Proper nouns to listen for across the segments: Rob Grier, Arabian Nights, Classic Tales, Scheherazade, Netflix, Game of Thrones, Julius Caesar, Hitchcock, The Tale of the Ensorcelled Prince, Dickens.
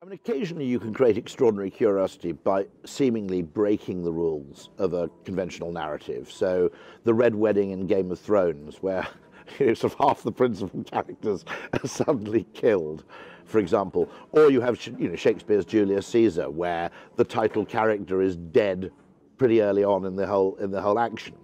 I mean, occasionally you can create extraordinary curiosity by seemingly breaking the rules of a conventional narrative. So the Red Wedding in Game of Thrones, where sort of half the principal characters are suddenly killed, for example. Or you have Shakespeare's Julius Caesar, where the title character is dead pretty early on in the whole action.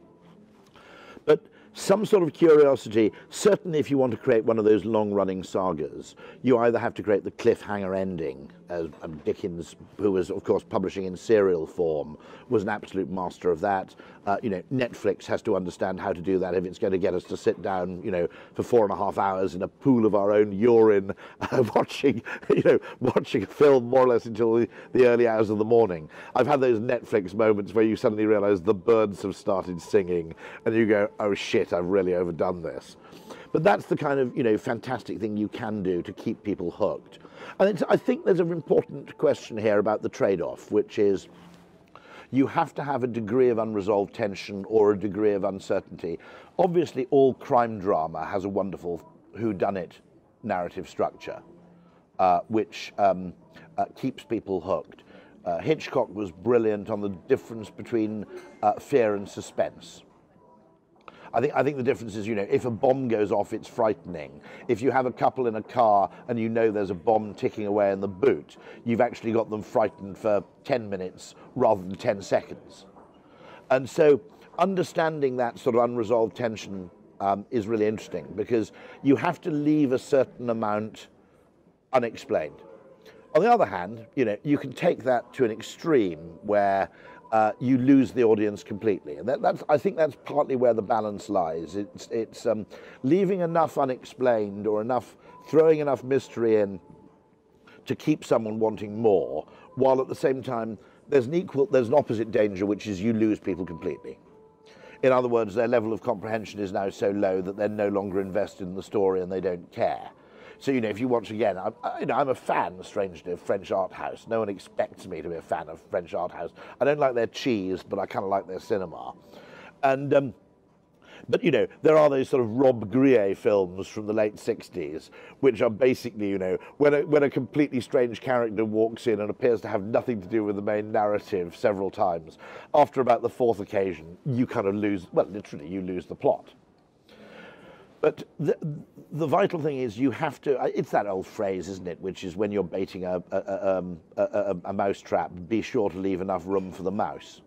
But some sort of curiosity, certainly if you want to create one of those long-running sagas, you either have to create the cliffhanger ending, as Dickens, who was, of course, publishing in serial form, was an absolute master of that. Netflix has to understand how to do that if it's going to get us to sit down, for 4.5 hours in a pool of our own urine, watching a film more or less until the early hours of the morning. I've had those Netflix moments where you suddenly realise the birds have started singing, and you go, oh shit, I've really overdone this. But that's the kind of fantastic thing you can do to keep people hooked. And I think there's an important question here about the trade-off, which is you have to have a degree of unresolved tension or a degree of uncertainty. Obviously, all crime drama has a wonderful whodunit narrative structure, which keeps people hooked. Hitchcock was brilliant on the difference between fear and suspense. I think the difference is, if a bomb goes off, it's frightening. If you have a couple in a car and there's a bomb ticking away in the boot, you've actually got them frightened for 10 minutes rather than 10 seconds. And so understanding that sort of unresolved tension is really interesting, because you have to leave a certain amount unexplained. On the other hand, you can take that to an extreme where you lose the audience completely. And I think that's partly where the balance lies. It's leaving enough unexplained or throwing enough mystery in to keep someone wanting more, while at the same time there's an opposite danger, which is you lose people completely. In other words, their level of comprehension is now so low that they're no longer invested in the story and they don't care. So, if you watch again, I'm a fan, strangely, of French art house. No one expects me to be a fan of French art house. I don't like their cheese, but I kind of like their cinema. And, but, there are those sort of Rob Grier films from the late 60s, which are basically, when a completely strange character walks in and appears to have nothing to do with the main narrative several times, after about the fourth occasion, you kind of lose, well, literally, you lose the plot. But the vital thing is you have to, it's that old phrase, isn't it, which is when you're baiting a mouse trap, be sure to leave enough room for the mouse.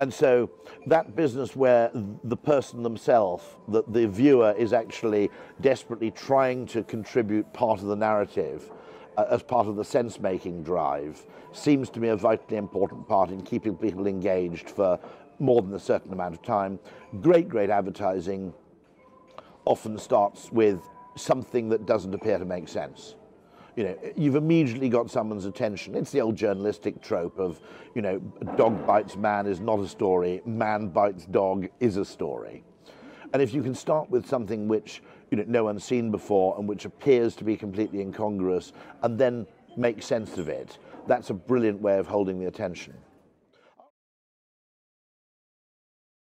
And so that business where the person themselves, the viewer, is actually desperately trying to contribute part of the narrative as part of the sense-making drive, seems to me a vitally important part in keeping people engaged for more than a certain amount of time. Great, great advertising often starts with something that doesn't appear to make sense. You've immediately got someone's attention. It's the old journalistic trope of, dog bites man is not a story, man bites dog is a story. And if you can start with something which no one's seen before and which appears to be completely incongruous and then make sense of it, that's a brilliant way of holding the attention.